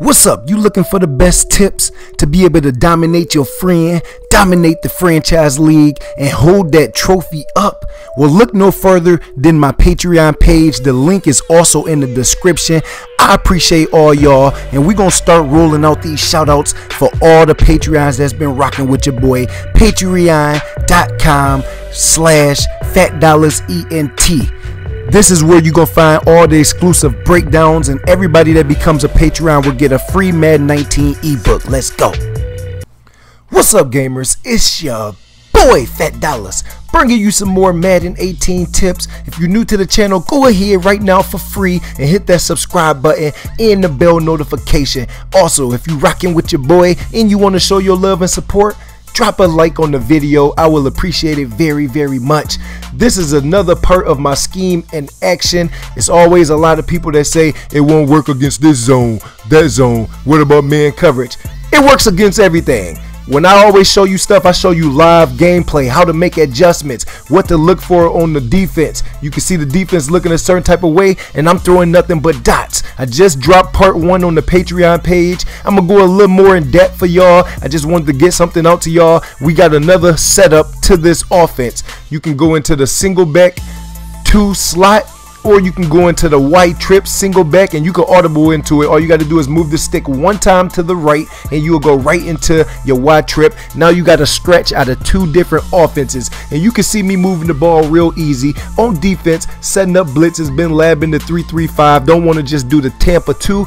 What's up? You looking for the best tips to be able to dominate your friend, dominate the franchise league, and hold that trophy up? Well, look no further than my Patreon page. The link is also in the description. I appreciate all y'all, and we're gonna start rolling out these shout outs for all the Patreons that's been rocking with your boy. patreon.com/phatdollazent. This is where you're going to find all the exclusive breakdowns, and everybody that becomes a Patreon will get a free Madden 19 ebook. Let's go. What's up, gamers? It's your boy, Fat Dallas, bringing you some more Madden 18 tips. If you're new to the channel, go ahead right now for free and hit that subscribe button and the bell notification. Also, if you're rocking with your boy and you want to show your love and support, drop a like on the video. I will appreciate it very, very much. This is another part of my scheme and action. It's always a lot of people that say it won't work against this zone, that zone. What about man coverage? It works against everything. When I always show you stuff, I show you live gameplay, how to make adjustments, what to look for on the defense. You can see the defense looking a certain type of way, and I'm throwing nothing but dots. I just dropped part 1 on the Patreon page. I'm going to go a little more in depth for y'all. I just wanted to get something out to y'all. We got another setup to this offense. You can go into the single back 2 slot, or you can go into the wide trip single back, and you can audible into it. All you got to do is move the stick 1 time to the right, and you will go right into your wide trip. Now you got to stretch out of 2 different offenses, and you can see me moving the ball real easy on defense, setting up blitzes, been labbing the 3-3-5. Don't want to just do the Tampa 2.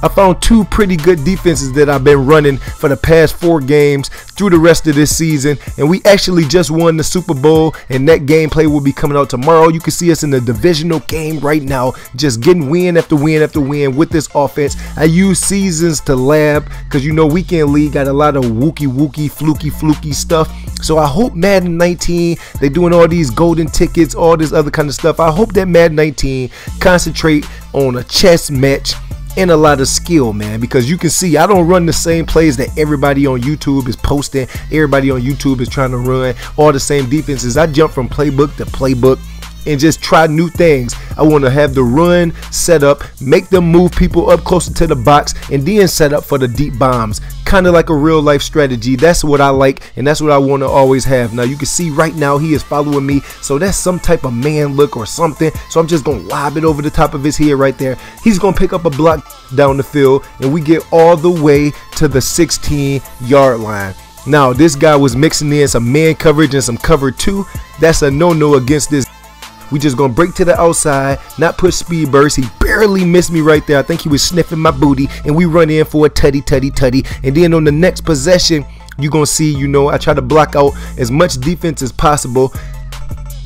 I found 2 pretty good defenses that I've been running for the past 4 games through the rest of this season, and we actually just won the Super Bowl, and that gameplay will be coming out tomorrow. You can see us in the divisional game right now, just getting win after win after win with this offense. I use seasons to lab because, you know, Weekend League got a lot of wookie, fluky stuff. So I hope Madden 19, they're doing all these golden tickets, all this other kind of stuff. I hope that Madden 19 concentrate on a chess match and a lot of skill, man, because you can see I don't run the same plays that everybody on YouTube is posting, everybody on YouTube is trying to run all the same defenses. I jump from playbook to playbook and just try new things. I want to have the run set up, make them move people up closer to the box, and then set up for the deep bombs, kind of like a real life strategy. That's what I like, and that's what I want to always have. Now you can see right now he is following me, so that's some type of man look or something. So I'm just gonna lob it over the top of his head right there. He's gonna pick up a block down the field, and we get all the way to the 16-yard line. Now this guy was mixing in some man coverage and some cover 2. That's a no-no against this. We just gonna break to the outside, not push speed burst. He barely missed me right there. I think he was sniffing my booty, and we run in for a tutty. And then on the next possession, you're gonna see, you know, I try to block out as much defense as possible.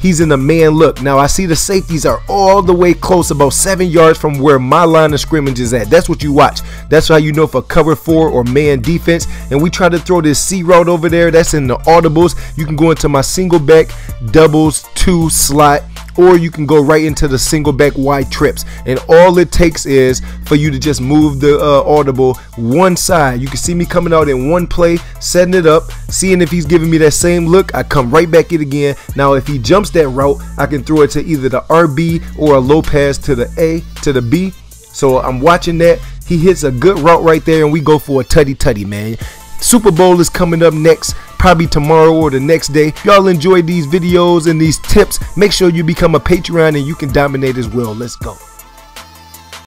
He's in a man look. Now I see the safeties are all the way close, about 7 yards from where my line of scrimmage is at. That's what you watch. That's how you know for cover 4 or man defense. And we try to throw this C route over there. That's in the audibles. You can go into my single back doubles 2 slot, or you can go right into the single back wide trips, and all it takes is for you to just move the audible 1 side. You can see me coming out in 1 play, setting it up, seeing if he's giving me that same look. I come right back in again. Now if he jumps that route, I can throw it to either the RB or a low pass to the B. So I'm watching that. He hits a good route right there, and we go for a tutty, man. Super Bowl is coming up next, probably tomorrow or the next day. Y'all enjoy these videos and these tips. Make sure you become a Patreon and you can dominate as well. Let's go.